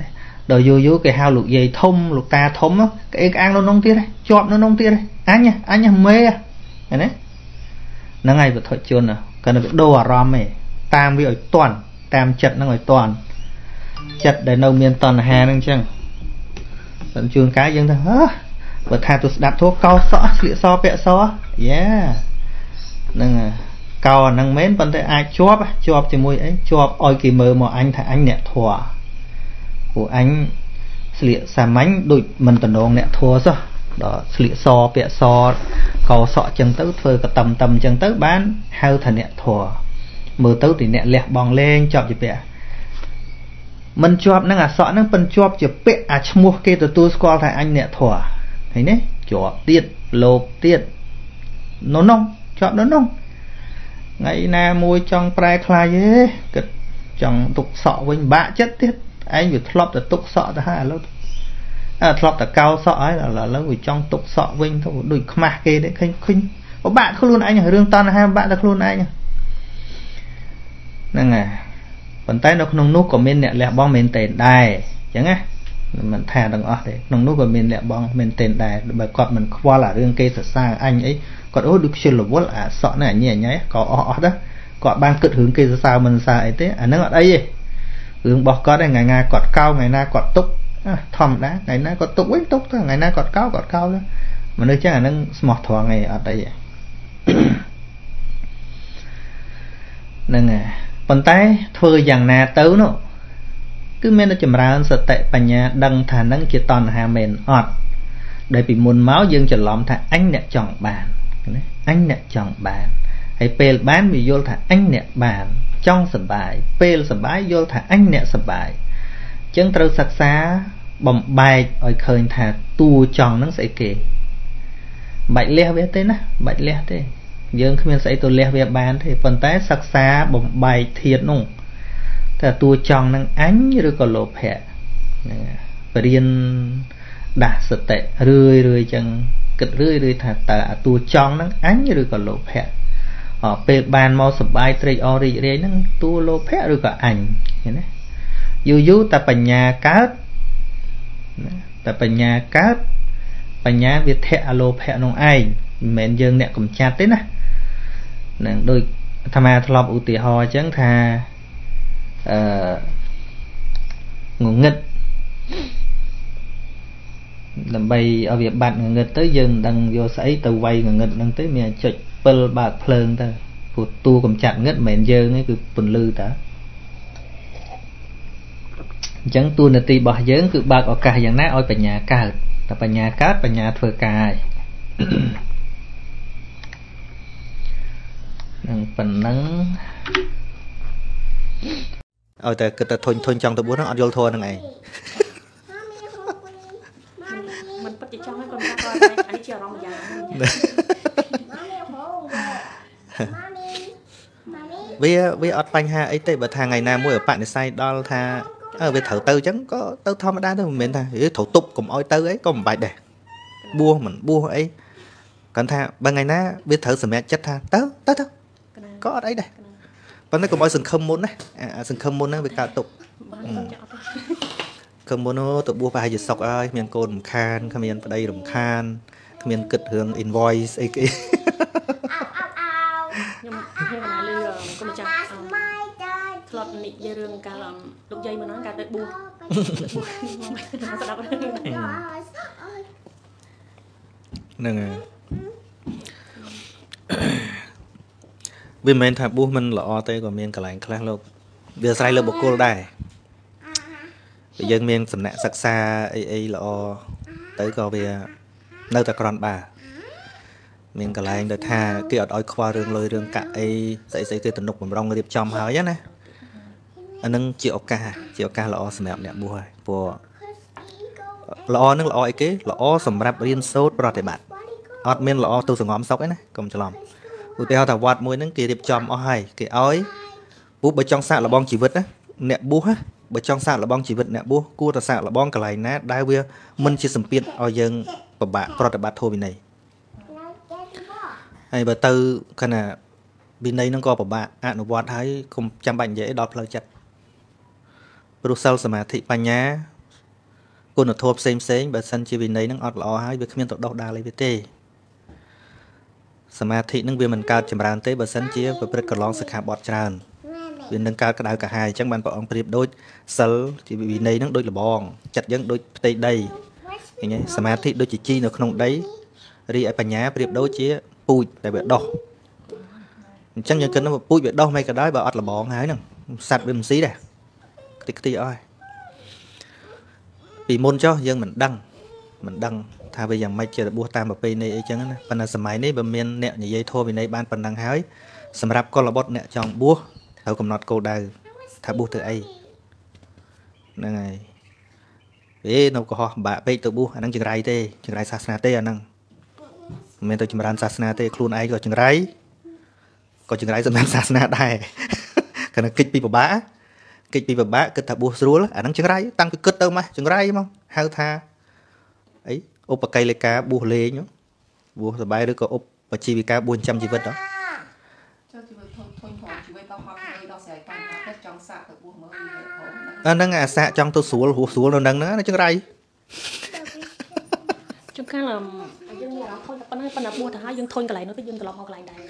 Đời vô vô cái hao lục dây thông lục ta thông á, cái ăn nó nông tiết đấy, chọp nó nông tiết đấy, ăn nha, ăn nha mê à, này đấy, nó ngay vừa thổi chôn à, cái nó bị đô à rom này, tam bị ở toàn, tam chật nó ngồi toàn, chật để nông miên toàn hà đang chăng, tận chôn cá dân ta, vừa tha tụt đặt thuốc cao sọ, lịa sọ bẹ sọ, yeah, nâng à, cao nâng mến vấn đề ai chọp, chọp thì môi ấy, chọp oi kỳ mờ mà anh thà anh nhẹ thỏa. Của anh sỉa xà mánh đụi mình tần đồng nè thua sao đó sỉa so bẹ so cầu sọ chân tới phơi cả tầm tầm chân tới bán hao thần nè thua mưa tới thì nè lẹt bòn lên chọp chụp bẹ mình chọp nó là sọ nó phân chọp chụp bẹ à mua kia từ tu squat thằng anh nè thua thấy đấy chọp tiệt lộp tiệt nó nông chọp nó nông ngày na môi trong prai khai ấy kịch trong tục sọ quanh bạ chết tiệt anh vừa thọp từ tục sọ ra ha lâu à thọp từ cao sọ ấy là là lâu trong tục sọ vinh thôi đuổi khmà kê đấy khinh khinh có bạn không luôn anh ở đường toàn ha bạn đã luôn anh nè à bàn tay nó nông nút của mình nè lẹ bong mình tiền đài chẳng á mình thà đừng ở đấy nông nút của mình lẹ bong mình tiền đài bởi còn mình qua là đường kê thật xa anh ấy còn ố được xin lỗi là sọ này nhẹ nhé có ọ đó còn ban cực hướng kê sao mình xa ấy thế à nó ở đây gì ương bọc có đây ngày ngày cọt cao ngày nay cọt túc à, thầm đã ngày nay cọt túc ấy túc thôi ngày nay cọt cao cọt cao đó mà nơi chắc là nâng mọt thò ngày ở đây vậy nâng à bàn tay thưa rằng nà tấu nó cứ men nó chìm ra hơn sợ tệ bà nhà đăng thà nâng kia toàn hà mền ọt để bị muôn máu dương trở lõm thà anh nè chọn bàn anh nè chọn bàn hãy pê bán bị vô thà anh nè bàn trong sầm bài, pel sầm bài vô thả anh nè sầm bài, chân trâu sạc xá bầm bài ở khơi thả tu tròn nó sẽ kề, bạch leo về tên á, bạch leo thế, dương khi mình sẽ tu leo về bàn thì phần tái sạc xá bầm bài thiệt nung, thả tu tròn nó ánh như rồi còn lộp hẹ, và điên đã sệt tệ, rơi rơi chân, kịch rơi rơi thả tả tu tròn nó ánh như rồi còn lộp hẹ. Ở bề bàn màu sập bài trời ori đấy nó tu lô phép rồi cả ảnh này dù dù ta bận nhà cát ta bận nhà cát bận nhà việt thẹ lô phép nông ai mền dương nè cùng cha tết nè nàng đôi tham à thọ ủ tì hò chẳng thà ngủ nghịch làm bay ở việt bạn ngủ nghịch tới dương đang vô sấy từ quay ngủ nghịch đang tới miền chợ bờ bạc phơn ta, phụ tu cầm chặt ngất mền dơ ấy cứ bẩn lư ta, chẳng tu nè tì bỏ dớn cứ bạc ở cài dạng nát ở bên nhà cài, tập bên nhà cát bên nhà thừa cài, năng phần nắng, ở tại cứ ta thôn thôn trong tôi muốn nó ăn vô thôn này, mình bắt chỉ trong cái con cá coi, anh chiều rong dài. Vì vì ọt bánh ha ấy tệ bật hàng ngày nào mua ở bạn để sai đo tha ở về thử tư chẳng có tớ thom đã thôi mình tha thủ tục cùng oi tớ ấy có một bài để bua mình bua ấy còn tha ban ngày na biết thử sửa mẹ chất tha tớ tớ thôi có ở đấy đây còn nó cùng oi sừng khâm môn đấy à, sừng khâm môn nó bị cạo tục khâm môn nó tụi bua bài giật sọc ơi miền cồn đồng khan khâm miền ở đây đồng khan khâm miền cực hướng invoice ấy kia rừng cả lúc dây mà nói cả tới buồn nè vì mình thà buồn mình lọ tay của mình cả lạnh khá lâu vừa say lâu bực cô đài bây giờ mình sầm nẹt sặc xa ấy ấy lọ tới còn về nơi ta còn bà mình cả lạnh đợt hà kia đói khoa rừng lười rừng cả ấy dậy dậy kia tận nục mình rong người điệp chòm hỏi nè nâng triệu ca triệu ca lọ sầm đẹp đẹp buổi buổi lọ nâng lọ ấy cái lọ sầm đẹp riêng sốt bọt để bạt ọt men lọ tu sừng ngóm sọc ấy này cầm cho lòng tụi tao thảo vặt môi nâng kia đẹp chòm ó hay kia ói bú bơi trong sạn là bong chỉ vứt á nẹp bú á bơi trong sạn là bong chỉ vứt nẹp bú cua tao sạn là bong cả lầy nát đai bia mình chỉ sầm piệt ó dưng bọt bạt bọt để bạt thôi bên này hay bờ tư cái nè bên đây nâng co bọt bạt ăn nó vặt thấy cùng chăm bệnh dễ đọt lời chặt Brussels mà thị Bành Nhá Cô nó thộp xem xem bà sân chi vì nấy nâng ọt lọ hai việc miên tộc đọc đá lấy viết tê. Sa ma thị nâng viên mình cao chìm ràng tế bà sân chi và bật cỏ lóng sạc hạ bọt tràn. Viên nâng cao cả đào cả hai chẳng bàn bỏ ông priệp đôi sân chi vì nấy nâng đôi là bòn chặt dân đôi tây đầy. Sa ma thị đôi chỉ chi nó không đấy. Ri ai bà nhá priệp đôi chế bụi đại biệt đỏ. Chẳng những cái nó bụi biệt đỏ mấy cái đó bà ọt là bòn hái nè. Sạch bên một xí đè. Tích tí ơi. Vì môn cho dân mình đăng mình đăng thay vì rằng mấy chưa được bua tam và pin này ấy chứ nữa, phần là sầm máy này bơm miên nẹt như dây thô vì này ban phần đăng hái, sầm rạp con là bót nẹt trong bua, thầu cầm nọt câu đài, thà bua từ ai, này, ế nấu cỏ bạ pin từ bua, anh đang chừng rai tê, chừng rai sasna tê anh đang, miên tôi chừng rai sasna tê, khuôn ai gọi chừng rai, còn chừng rai sầm rạp sasna đài, cái này kịch pin của bá. Cái bị bà bá kết thả bùa rúa á, nó chừng rai tăng cái kết đâu mà chừng rai không, hao tha ấy, ốp bà cây lấy cá bùa lê nhá, bùa bà bay rồi có ốp bà chi vì cá buôn trăm chi vật đó. À, nó ngà xạ trong tôi xuống hú xuống nó nâng nó chừng rai. Chúng ta là không có nói con là bùa thả dân thôn cái này nó tới dân từ lọ ngọc lại đây.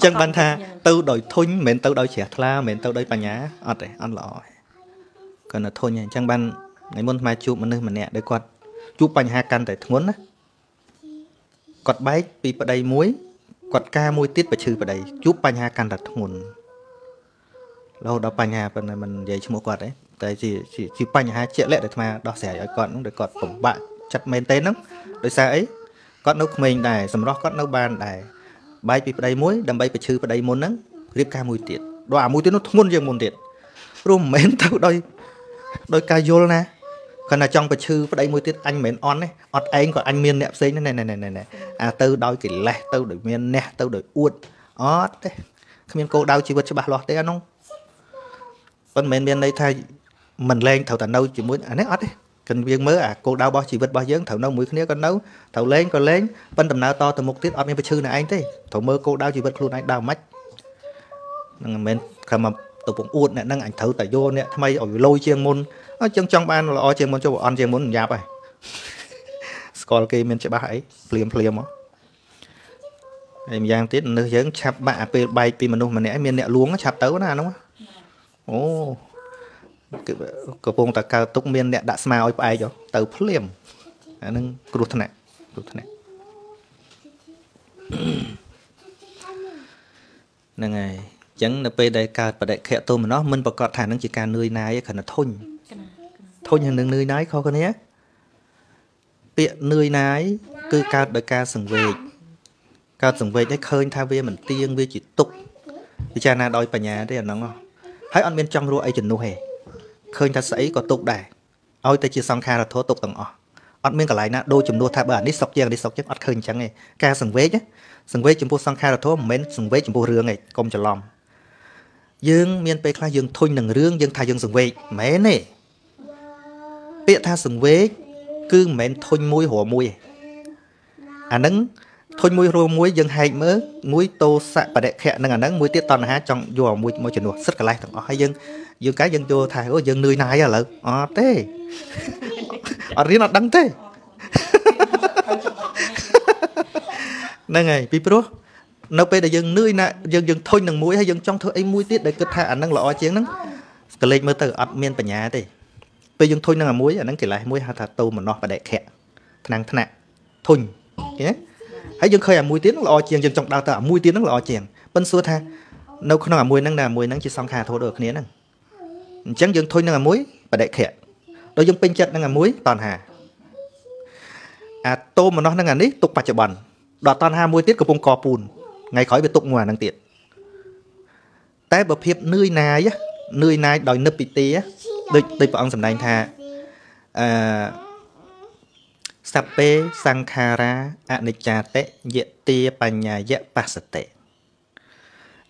Chẳng bàn tha, tao đòi thôi, mình tao đòi trẻ thla, mình tao đòi bà nhá, ọt đấy, ăn lọ. Còn là thôi nhỉ, chẳng bàn, ngày môn mai chụp mà nơi mà nè, để quạt, chụp bánh hai căn để muốn á, quạt bái, bị vào đây muối, quạt ca muối tiết và trừ vào đây, chụp bánh hai căn đặt muốn, lâu đó bánh hai phần này mình dạy cho một quạt đấy, tại chỉ chỉ chỉ bánh hai triệu lệ để mà đo sẻ rồi còn để quạt phồng bạ, chặt mền tên lắm, đôi xa ấy, quạt nấu mình này, sầm rót quạt nấu bàn này. Bài bị đầy muối, đầm bay bị chư bị đầy môn nắng, riêng ca mùi tiệt, đọa mùi tiệt nó thôn riêng môn tiệt, rồi mến tao đôi đôi ca vô nè, còn là trong bị chư bị đầy mùi tiệt anh mến on đấy, on anh còn anh miên đẹp xinh này này này này này, à tao đôi kỹ lẹ, tao đôi miên nè, tao đôi uất, ót đấy, không miên cô đau chỉ vật cho bà lọt đấy anh không, con mến miên đây thay mình lên thầu tàn nâu chỉ muốn anh ấy ót đấy. Cần viên mới à cô đau bao chỉ vật bao giếng thầu nấu mũi khía con nấu thầu lên con lên bên tầm nào to tầm một tiết ở bên chư này anh thế thầu mơ cô đau chỉ vật luôn anh đau mách mình cầm mà tụi cũng uốn này đang ảnh thầu tại vô nè thay ở lôi chiên môn ở trong trong ban là ở chiên môn cho bọn chiên môn nháp này còn kia mình sẽ bắt ấy phèm phèm đó em giang tiết nơi giếng chạp bạ bay pin mình luôn mà nè miên nè luống chạp tấu nè đúng không ô cái vùng ta cao tốc miền đã smile oi pai cho từ phết liềm anh cột này cột này này ngày chẳng là pe đại ca và đại khệ tôi mà nó mình và cọt thản đang chỉ cả nơi này khẩn là thôn thôn hàng đường nơi này khó con nhé tiện nơi này cứ cao đại ca sừng về cao sừng về đấy khơi tha về mình tiêng về chỉ tục vì cha na đòi bà nhà đấy là nó ngon hãy ăn bên trong ruộng ấy chuẩn nô hè khơi ta sấy có tục đẻ, ôi ta chỉ xong kha là thua tục tầng ọ, ọt miên cả lại nè, đôi chùm đua thả bờ đi sọc giang đi sọc giang ọt khơi chẳng này, ca sừng vế chứ, sừng vế chùm bô xong kha là thua mến sừng vế chùm bô rương này, công chả lòm, dương miên pe khai dương thôi nằng rương dương thay dương sừng vế, mến này, bịa tha sừng vế, cứ mến thôi môi hổ môi, à nấng thôi môi hổ môi dương hay mớ môi tô sạ bà đệ khẹ nằng à nấng môi tiết toàn há trong dùa môi môi chùm đua rất cả lại tầng ọ hay dương dương cái dân vô thầy ôi dân nơi này à lợn à thế ở riêng là đắng thế này ngày pipro nó bây giờ dân nơi này dân dân thôi nằng mũi hay dân trong thôi ấy mũi tiết để cứ thả anh đang lọ chiến nắng cái lệnh mới từ ấp miền bà nhà thế bây dân thôi nằng mũi anh đang kể lại mũi hà thà tù mà nó và đại khẹ thằng thằng thun nhé hãy dân khơi à mũi tiết lọ chiến dân trong đào tạo mũi tiết nó lọ chiến bên xưa tha nó không là mũi năng là mũi năng chỉ xong hà thôi được nhé năng chẳng dừng thôi năng là muối và đại khẹt đôi dừng pin chặt năng là muối toàn hà à tô mà nó năng là đấy tục bạch chợ bẩn đoạt toàn hà muối tiết của vùng cò pùn ngày khói bị tục ngoài năng tiệt té bờ hiệp nơi này á nơi này đòi nấp bị tía đôi đôi vợ ông sầm đành thà à sape sankhara anicca te diệt tia panya ya pasate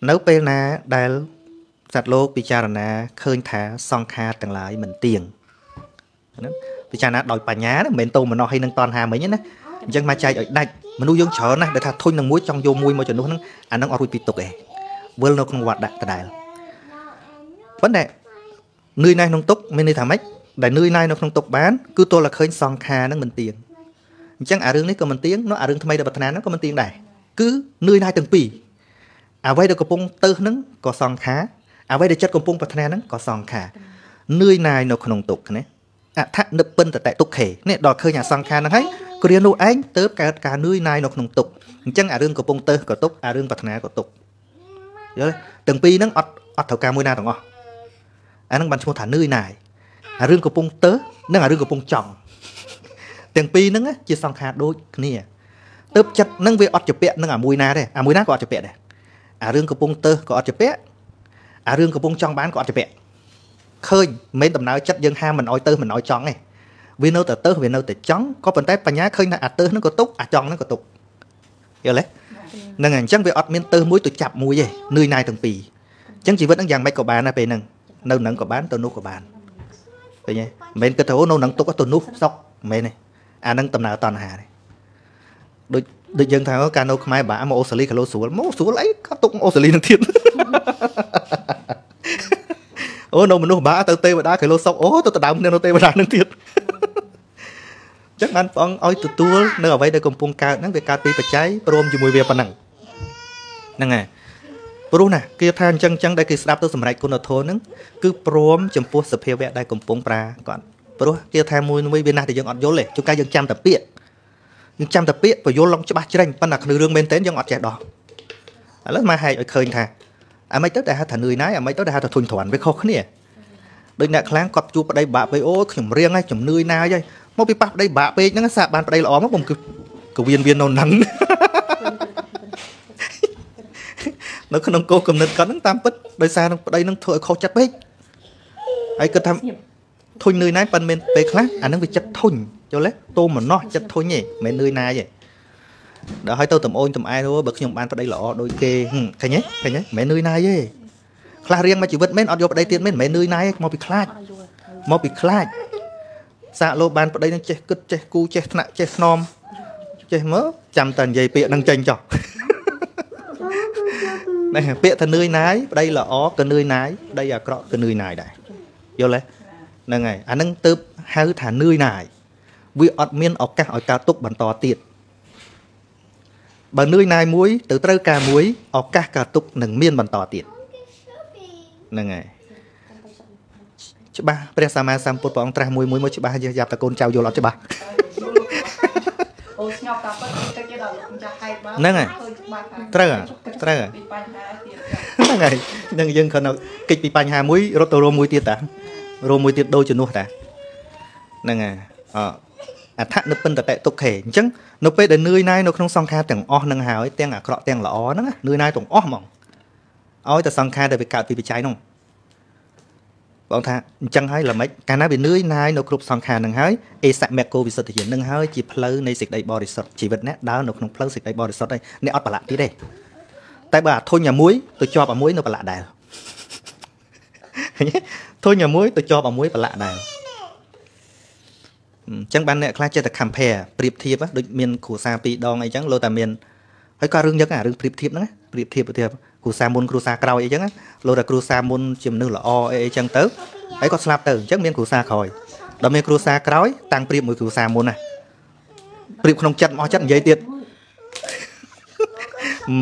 nấu pe na đài sạch lô bị cha là khơi thả son kha từng lại mình tiền bị cha là đòi bà nhá mình tù mà nó hay nâng toàn hà mấy nhá dân ma trai ở đây mà nuôi dưỡng chó này để thả thôi nâng muối trong vô muối mà cho nó ăn nó ăn bị tục ấy vừa nó không hoạt đại tại đại vấn đề người này nông túc mình đi thả mấy Đại nơi này nó không tục bán, cứ tôi là khơi sòng khà nó mình tiền. Chẳng à rừng này có mình tiếng, nó à rừng thầm mây bật nó có mình tiếng này. Cứ nơi này từng bì. À vây được cổ bông tơ nắng có sòng khá. À vây được chất cổ bông bật nán có sòng khà. Nơi này nó không tục này. À thắt nấp bên tại tục khề. Nè đòi khơi nhà sòng khà nó thấy. Cô riêng đâu anh tớ cả cả nơi này nó không tục. Chẳng à rừng cổ bông tơ có tục, à rừng bật nán có tục. Từng bì nó ọt ọt thầu ca môi na thằng ngọ. À nó bắn xuống thả nơi này. À rừng cổ bông tớ, nó à rừng cổ bông chồng. Tiếng pi nưng á chia song khá đôi nè, tớp chặt nưng về ọt chụp bẹ nưng à mùi na đây, à mùi na có ọt chụp bẹ đây, à rương cổ bông tơ có ọt chụp bẹ, à rương cổ bông trong bán có ọt chụp bẹ, khơi mấy tầm nào chất dân ham mình nói tơ mình nói chọn này, vì nấu từ tơ vì nấu từ chọn có phần tép và nhá khơi là à tơ nó có túc à chọn nó có tục, hiểu lấy, nưng ảnh chẳng về ọt miên tơ mối tụi chạp mùi vậy, nơi này từng pi, chẳng chỉ vẫn đang dàn mấy cổ bàn này về nưng, nâu nắng cổ bán tơ nô cổ bàn, vậy nhé, mấy cái thấu nâu nắng túc có tơ nô sọc mấy này. À nâng tầm nào toàn hà này. Đôi đôi dân thằng có cano máy bả mà Australia khá lô sủa, mô sủa lấy các tục Australia năng thiên. Ôi nô mình nô bả tơ tê mà đá khá lô sọc, ố tơ tơ đám nên nô tê mà đá năng thiên. Chắc anh phong ôi tụi tôi nơi ở vậy đây cùng phong cao nắng về cao tì và cháy, prom chỉ mùi về phần nặng. Nè nghe, prom nè kia than chăng chăng đây kia sáp tôi sầm lại cô nô thô nắng, cứ prom chấm phu sập heo vẽ đây cùng phong pra còn. Rồi kia tham mưu mấy bên này thì dân ọt vô lệ chúng ta dân chăm tập biệt dân chăm tập biệt và vô lòng cho ba chứ đành ban đặc nữ rương bên tên dân ọt trẻ đỏ lớn mà hay ở khơi thà à mấy tết đại hà thà người nái à mấy tết đại hà thà thuần thuần với khó khăn nè đôi nè kháng cọp chu vào đây bạ với ô chủng riêng ai chủng nuôi na vậy mau bị bắp đây bạ về những cái sạp bàn vào đây là ó mắc bông cực cử viên viên nồng nắng nó không nông cô cầm nứt cắn tam bít đây xa đây nông thợ khó chặt bếp ai cứ tham thôi nơi này phần mình về khác anh đang bị chặt thun cho lấy tô mà nó chặt thôi nhỉ mấy nơi này vậy đã hỏi tôi tầm ôn tầm ai thôi bậc nhung ban vào đây lọ đôi kê thấy nhé thấy nhé mấy nơi này vậy khác riêng mà chỉ vứt mấy ở vô đây tiền mấy mấy nơi này mau bị khác mau bị khác xạ lô ban vào đây đang che cứ che cu che nặng che nom che mớ chăm tần dây bịa đang chênh chọc này bịa thân nơi này đây là ó cái nơi này đây là cọ cái nơi này đây vô lấy năng này anh đang tớp háo thả nơi này vì ọt miên ọt cả ọt cả tục bản tò tiệt bản nơi này muối từ trâu cả muối ọt cả cả tục nâng miên bản tò tiệt năng này chứ ba bây giờ sao mà sao một bọn tra muối muối mới chứ ba giờ dạp ta côn trao vô lọt chứ ba năng này trâu à trâu à năng này năng dân còn kịch bị banh hà muối rốt tàu muối tiệt à rồi mùi tiệt đôi cho nuốt ta, nè nghe, à, thắt nó bên tại tục thể, chứ nó bên đến nơi này nó không song kha tiếng o nâng hào ấy tiếng à cọ tiếng là o đó, nơi này tiếng o mỏng, ôi ta song kha để bị cạo vì bị cháy nông, bọn ta chẳng hay là mấy cái nào bị nơi này nó cướp song kha nâng hái, ai sạc mẹ cô vì sự thể hiện nâng hái chỉ pleu này dịch đầy bò để sọt chỉ vật nét đó nó không pleu dịch đầy bò để sọt đây, nét ọt bà lạ tí đây, tại bà thôi nhà muối tôi cho bà muối nó bà lạ đài. Thôi nhà muối tôi cho bà muối bà lạ này chẳng ban nè khá chơi tập compare priệp thiệp á đôi miền củ sa pi đo ngay chẳng lô tà miền hãy qua rừng nhớ cả rừng priệp thiệp nữa priệp thiệp priệp củ sa môn củ sa cào ấy chẳng á lô là củ sa môn chìm nước là o ấy chẳng tới ấy có slap từ chắc miền củ sa khỏi đó miền củ sa cào ấy tăng priệp mùi củ sa môn này priệp không chặt mò chặt dây tiệt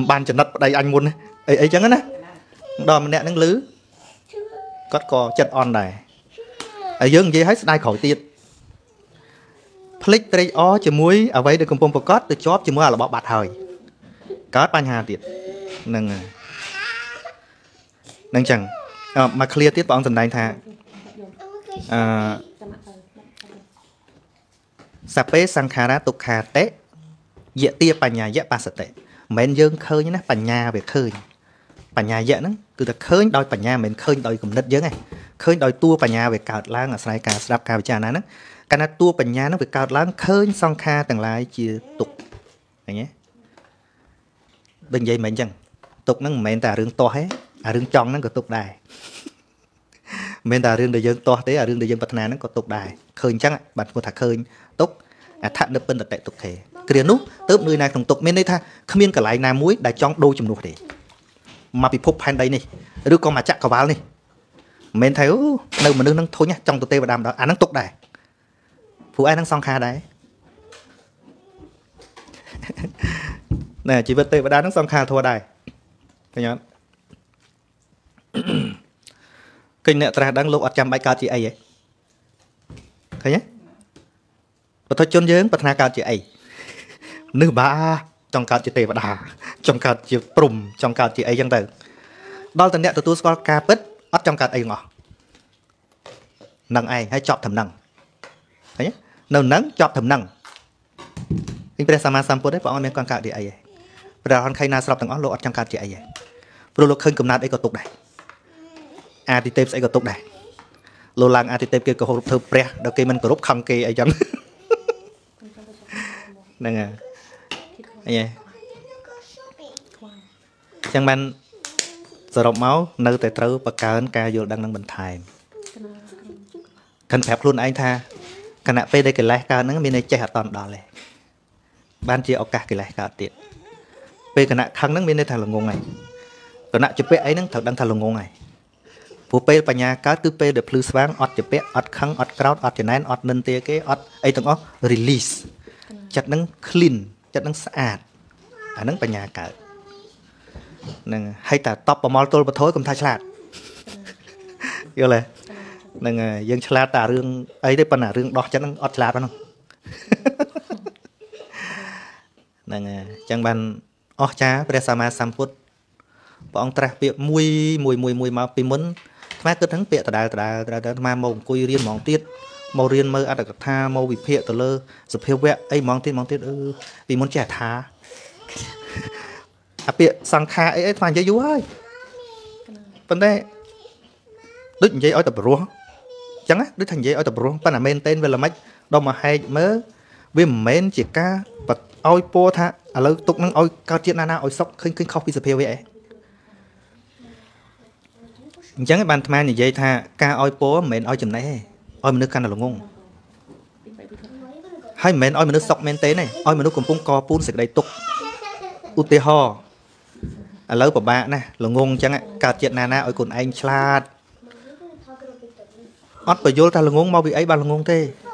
ban chặt nát đây anh môn ấy ấy chẳng á đó mình nè nâng lứ cất co chặt on này, ở dưới như vậy hết đai khỏi tiệt, click đây ó chỉ muối ở vậy được công pom cất từ chóp chỉ muối là bỏ bạt hơi, cất ban hà tiệt, nâng nâng chẳng, à, mà clear tiết bọn dần đánh thà, à, sape sankhara tukha té, dễ tia bàn nhà dễ ba sệt té, men dương khơi như nè bàn nhà về khơi. Bà nhà dễ lắm, cứ ta khơi đôi bà nhà mình khơi đôi cùng đất dưới này khơi đôi tua bà nhà về cào lang ở sài cà sạp cà về trà ná nó cái na tua bà nhà nó về cào lang khơi song kha tầng lại chia tục này nhé bên dây mình chẳng tục nó mẹ ta rương to hết à rương tròn nó có tục đài mẹ ta rương đời dân to thế à rương đời dân bát na nó có tục đài khơi chắc bạn cô thà khơi tục à thắt được bên là tệ tục thể kia nút tớp nơi này thằng tục bên đây tha không yên cả lại nà muối đại trong đôi chùm nụ để mà bị phốp pan đây này, đứa con mà chặt cà vào này, Mình thấy đâu mà nâng thôi nhá, trong tụi tê và đàm đó, à nâng tục đài. Phụ ai nâng song kha đấy. Nè, chỉ vật tê và đàm nâng song kha thua đài. Cái nhóm. Kinh nè, ta đang lục ọt trăm bài cao chị ấy ấy. Thấy nhé. Và thôi chôn dưỡng, bật nà cao chị ấy. Nữ ba, trong cao chị tê và đà, trong cao chị prùm, trong cao chị ấy dân tử. Đó là nè, tụi tôi có ca bích. Ất trong cạt ấy ngỏ nâng ai hay chọp thầm nâng thấy nâng nâng chọp thầm nâng kinh tế sama sam đấy bọn em con cạt thì ấy bây giờ con khay na sập thằng ất lộ trong cạt thì ấy rồi lộ khơi cầm nát ấy có tục này a thì tép sẽ có tục này lộ lang a thì tép kia có hộp thơ pre đầu kia mình có rút khăng kia ấy chẳng nè nghe ấy chẳng ban giờ đọc máu nơi tại trâu và cá ấn ca vô đang đang bình thải cần phép luôn anh tha cả nãy về đây cái lái cá nó bên này chạy hạt toàn đỏ lẻ ban chỉ ở cả cái lái cá tiện về cả nãy thằng nó bên đây thằng lồng ngông này cả nãy chụp bé ấy nó thằng đang thằng lồng ngông này phụ bé bà nhà cá cứ bé để phơi sáng ót chụp bé ót khăng ót crowd ót trên nén ót nâng tia cái ót ấy thằng ót release chặt nó clean chặt nó sạch à nó bà nhà cả nâng hay ta top và mall tôi và thối cũng thay chặt yêu lệ nâng dân chặt ta riêng ấy đấy phần là riêng đỏ chắc nâng ót chặt phải không nâng chẳng bàn ót chá bây giờ sao mà sam phút bọn ta bị mùi mùi mùi mùi mà bị muốn má cứ thắng bịa từ đài từ đài từ đài mà mồm côi riêng mỏng tiết màu riêng mơ ăn được tha màu bị phệ từ lơ sụp heo vẽ ấy mỏng tiết mỏng tiết ừ vì muốn trẻ thá à bịa sang kha ấy toàn chơi vui thôi, vấn đề đứt dây ở tập ruộng, chẳng á đứt thành dây ở tập ruộng, bạn là men tên về là mấy đâu mà hay mớ vì men chỉ cá bật oi po tha, à lâu tục năng oi cao chiết na na oi sóc khinh khinh khóc khi sập heo vậy, chẳng cái bàn tham như vậy tha, cá oi po men oi chấm này, oi mình nước canh là ngông, hay men oi mình nước sóc men tên này, oi mình nước cồn pung co pun sệt đầy tục, u tê ho à lớp của bạn này là ngôn chẳng ạ cả chuyện nà na ở cồn anh chát ót phải vô ta là ngôn mau bị ấy ba là ngôn thế